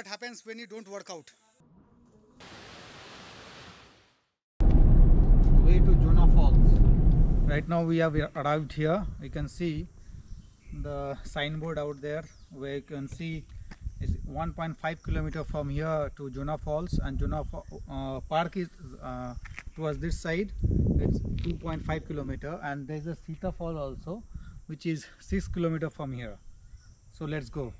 what happens when you don't work out. Way to Jonha Falls. Right now we have arrived here. You can see the signboard out there where you can see it's 1.5 kilometer from here to Jonha Falls, and Jonha Park is towards this side. It's 2.5 kilometer, and there's a Sita Fall also, which is 6 kilometer from here. So let's go.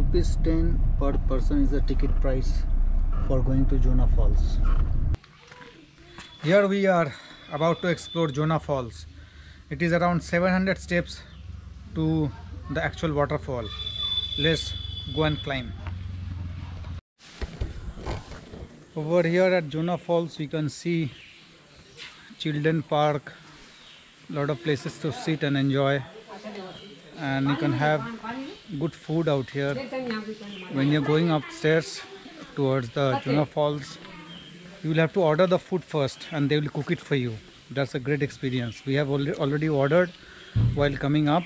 Rupees 10 per person is the ticket price for going to Jonha Falls. Here we are about to explore Jonha Falls. It is around 700 steps to the actual waterfall. Let's go and climb. Over here at Jonha Falls we can see children park, lot of places to sit and enjoy, and you can have good food out here. When you're going upstairs towards the Jonha Falls, you will have to order the food first and they will cook it for you. That's a great experience. We have already ordered while coming up,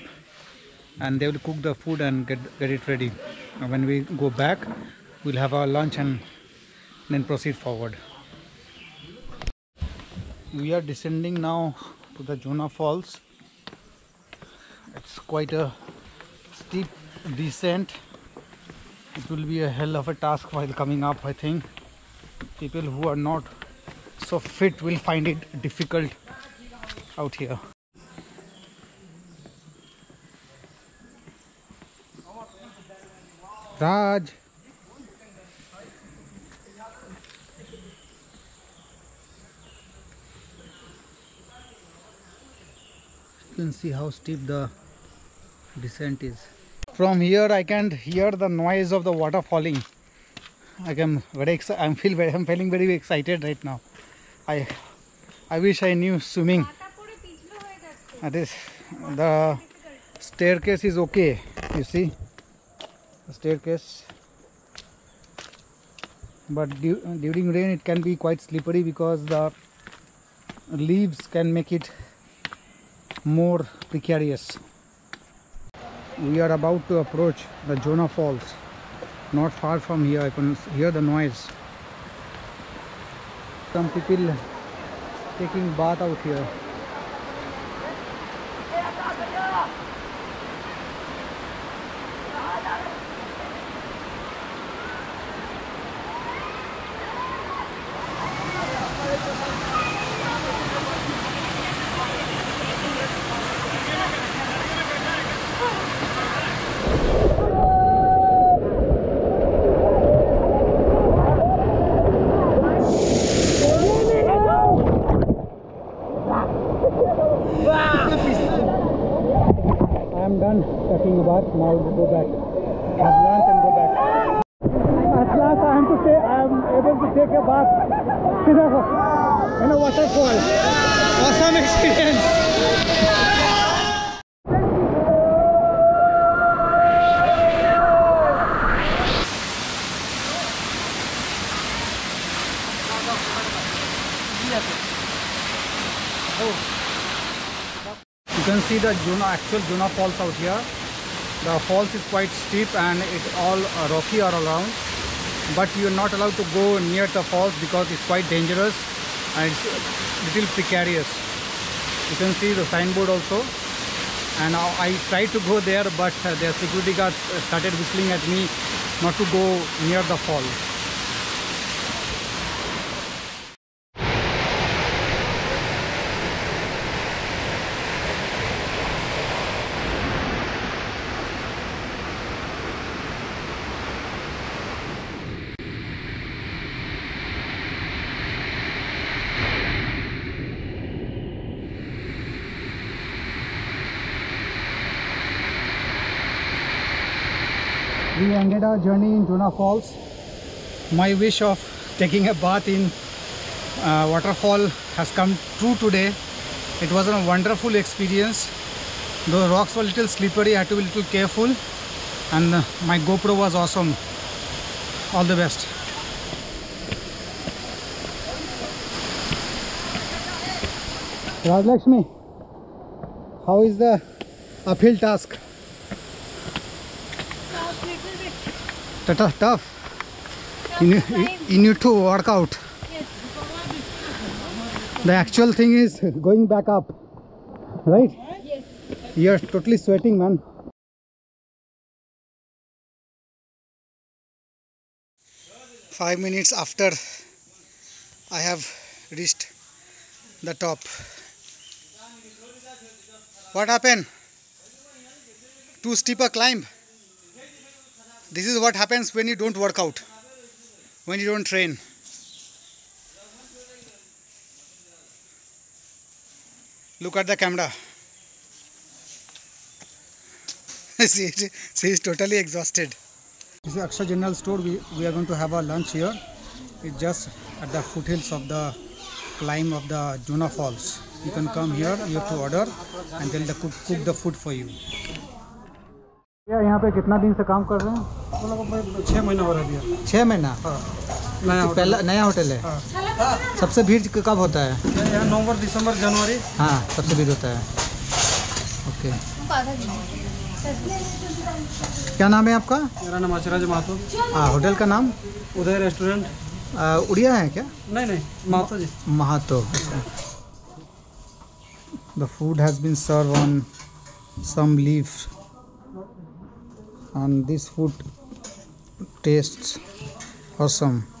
and they will cook the food and get it ready. And when we go back, we'll have our lunch and then proceed forward. We are descending now to the Jonha Falls. It's quite a steep descent. It will be a hell of a task while coming up, I think. People who are not so fit will find it difficult out here. Raj! You can see how steep the descent is. From here I can hear the noise of the water falling. I'm feeling very excited right now. I wish I knew swimming. The staircase is okay, you see, the staircase, but during rain it can be quite slippery because the leaves can make it more precarious. We are about to approach the Jonha Falls. Not far from here I can hear the noise. Some people taking bath out here. Talking about now, go back, have lunch and go back. At last I have to say I am able to take a bath in a waterfall. Awesome experience. You can see the actual Jonha Falls out here. The falls is quite steep and it's all rocky all around, but you're not allowed to go near the falls because it's quite dangerous and it's a little precarious. You can see the signboard also, and I tried to go there, but their security guards started whistling at me not to go near the fall. We ended our journey in Jonha Falls. My wish of taking a bath in waterfall has come true today. It was a wonderful experience. The rocks were a little slippery, I had to be a little careful, and my GoPro was awesome. All the best. Rajlakshmi, how is the uphill task? Tough, little bit. Tough? You need to work out. Yes. The actual thing is going back up, right? Yes. You are totally sweating, man. Five minutes after I have reached the top. What happened? Too steep a climb. This is what happens when you don't work out, when you don't train. Look at the camera. She is totally exhausted. This is Aksha General Store. We are going to have our lunch here. It's just at the foothills of the climb of the Jonha Falls. You can come here, you have to order and they'll cook the food for you. Yeah, यहाँ पे कितना दिन से काम कर रहे हैं? 6 महीना हो रहा है भैया। 6 महीना? हाँ। पहला नया होटल है? हाँ। सबसे भीड़ कब होता है? यहाँ नवंबर, दिसंबर, जनवरी। हाँ, सबसे भीड़ होता है। ओके। क्या नाम है आपका? मेरा नाम आशरा जमातो। हाँ, होटल का नाम? उदय रेस्टोरेंट। उड़िया है क्या? नहीं नहीं, महातो जी। महातो। The food has been served on some leaf, and this food tastes awesome.